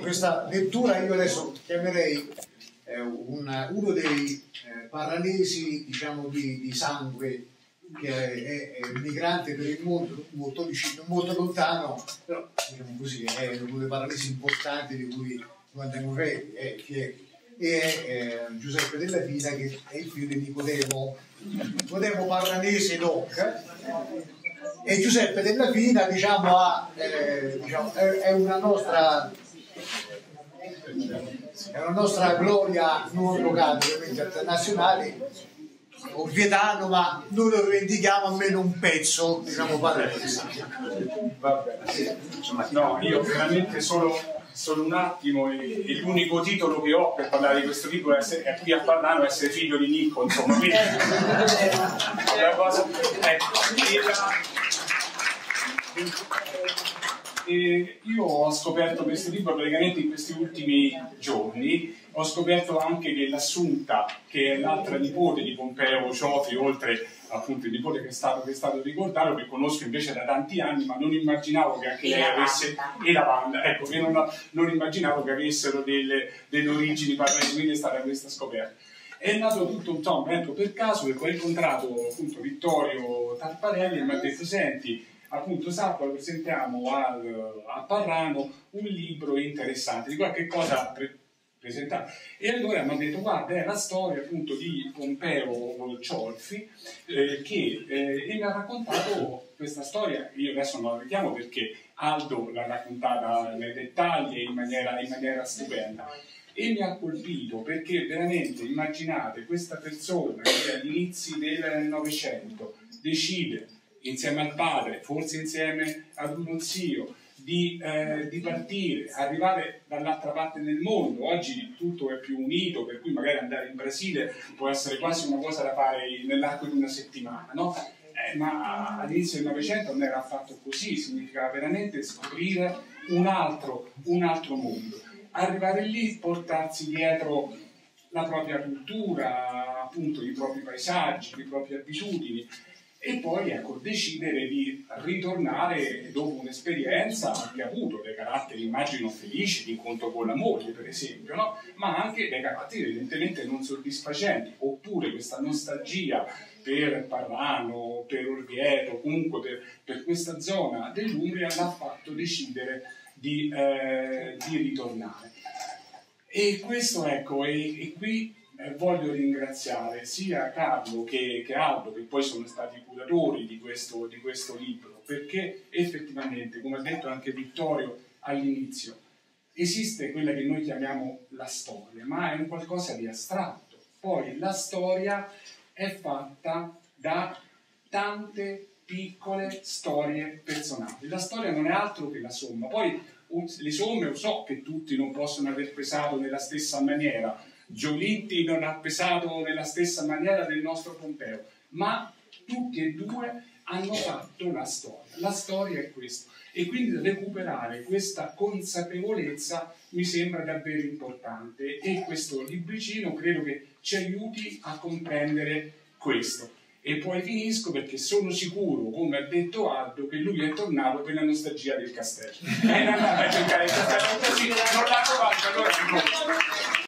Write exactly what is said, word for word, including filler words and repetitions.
questa lettura io adesso chiamerei eh, un, uno dei eh, paralisi, diciamo, di, di sangue, che è, è, è migrante per il mondo, molto vicino, molto lontano, però diciamo così, è uno dei paralisi importanti di cui noi andiamo retti, eh, che è, è Giuseppe della Fina, che è il figlio di Nicodemo, Nicodemo paralisi doc. E Giuseppe della Fina, diciamo, ha, eh, diciamo è, è una nostra è una nostra gloria non locale, ovviamente internazionale, orvietano, ma noi lo rivendichiamo almeno un pezzo, diciamo, paralisi. Vabbè, no, io veramente solo, solo un attimo, e, e l'unico titolo che ho per parlare di questo libro è, è qui a Parlano, essere figlio di Nico, insomma, quindi la cosa, ecco. E io ho scoperto questo libro praticamente in questi ultimi giorni. Ho scoperto anche che l'Assunta, che è l'altra nipote di Pompeo Ciofi, oltre appunto il nipote che è stato, che è stato ricordato, che conosco invece da tanti anni, ma non immaginavo che anche lei avesse, e la banda, ecco, che non, non immaginavo che avessero delle, delle origini paralisi, quindi è stata questa scoperta. È nato tutto un tom, ecco, per caso, perché ho incontrato appunto Vittorio Tarparelli e mi ha detto: senti, appunto sabato presentiamo al, a Parlano un libro interessante, di qualche cosa pre presentare. E allora mi ha detto: guarda, è la storia appunto di Pompeo Ciofi, eh, che eh, e mi ha raccontato questa storia. Io adesso non la vediamo perché Aldo l'ha raccontata nei dettagli e in maniera, in maniera stupenda. E mi ha colpito perché veramente, immaginate, questa persona che agli inizi del Novecento decide, insieme al padre, forse insieme ad uno zio, Di, eh, di partire, arrivare dall'altra parte del mondo. Oggi tutto è più unito, per cui magari andare in Brasile può essere quasi una cosa da fare nell'arco di una settimana, no? Eh, ma all'inizio del Novecento non era affatto così, significava veramente scoprire un altro, un altro mondo. Arrivare lì, portarsi dietro la propria cultura, appunto i propri paesaggi, le proprie abitudini, e poi, ecco, decidere di ritornare dopo un'esperienza che ha avuto dei caratteri, immagino, felici, di incontro con la moglie per esempio, no? Ma anche dei caratteri evidentemente non soddisfacenti, oppure questa nostalgia per Parlano, per Orvieto, comunque per, per questa zona dell'Umbria l'ha fatto decidere di, eh, di ritornare. E questo, ecco, e, e qui Eh, voglio ringraziare sia Carlo che, che Aldo, che poi sono stati i curatori di questo, di questo libro, perché effettivamente, come ha detto anche Vittorio all'inizio, esiste quella che noi chiamiamo la storia, ma è un qualcosa di astratto. Poi la storia è fatta da tante piccole storie personali. La storia non è altro che la somma. Poi le somme, so che tutti non possono aver pesato nella stessa maniera, Giolitti non ha pesato nella stessa maniera del nostro Pompeo, ma tutti e due hanno fatto la storia. La storia è questa, e quindi recuperare questa consapevolezza mi sembra davvero importante, e questo libricino credo che ci aiuti a comprendere questo. E poi finisco perché sono sicuro, come ha detto Aldo, che lui è tornato per la nostalgia del castello. È andato a cercare il castello, così non l'ha trovato, allora